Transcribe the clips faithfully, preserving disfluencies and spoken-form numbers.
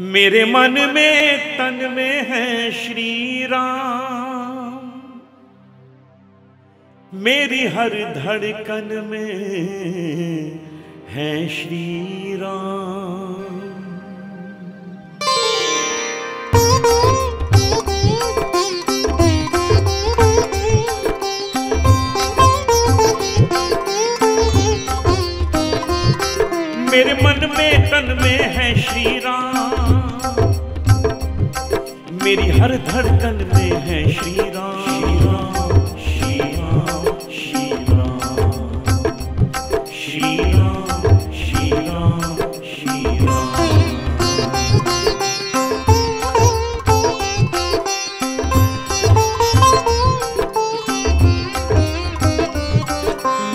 मेरे मन में तन में है श्री राम, मेरी हर धड़कन में है श्री राम। मेरे मन में तन में है श्री राम, मेरी हर धड़कन में है श्री राम। श्री राम श्री राम श्री राम श्री राम श्री राम।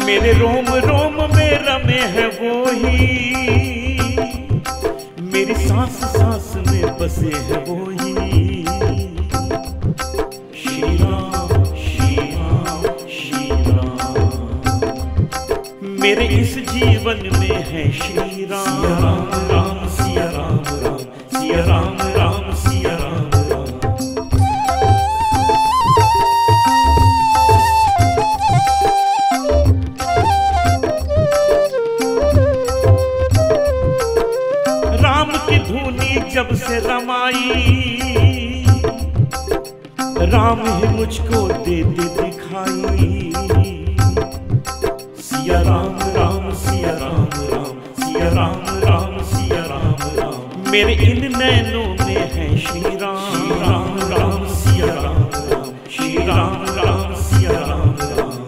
मेरे रोम रोम में रमे है वो ही, मेरी सांस सांस में बसे है वो ही। मेरे इस जीवन में है श्री राम। राम राम सिया राम राम सिया राम राम सिया राम राम। राम की धुनी जब से रमाई, राम ही मुझको दे दे दिखाई। सिया राम राम सिया राम राम सिया राम राम सिया राम राम। मेरे इन नैनों में है श्री राम। राम राम सिया राम राम श्री राम राम सिया राम राम।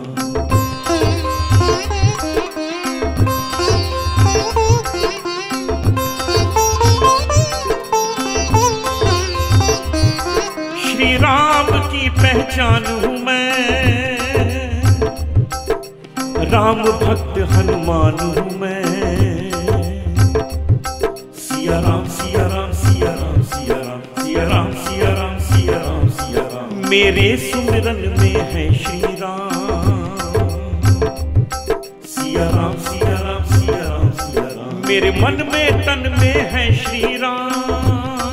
श्री राम की पहचान हूँ मैं, राम भक्त हनुमान हूँ मैं। सिया राम सिया राम सिया राम सिया राम सिया राम सिया राम सिया राम सिया राम। मेरे सुमिरन में है श्री राम। सिया राम सिया राम सिया राम सिया राम। मेरे मन में तन में है श्री राम,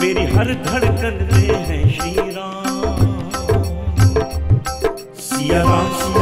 मेरी हर धड़कन में है श्री राम। सिया राम।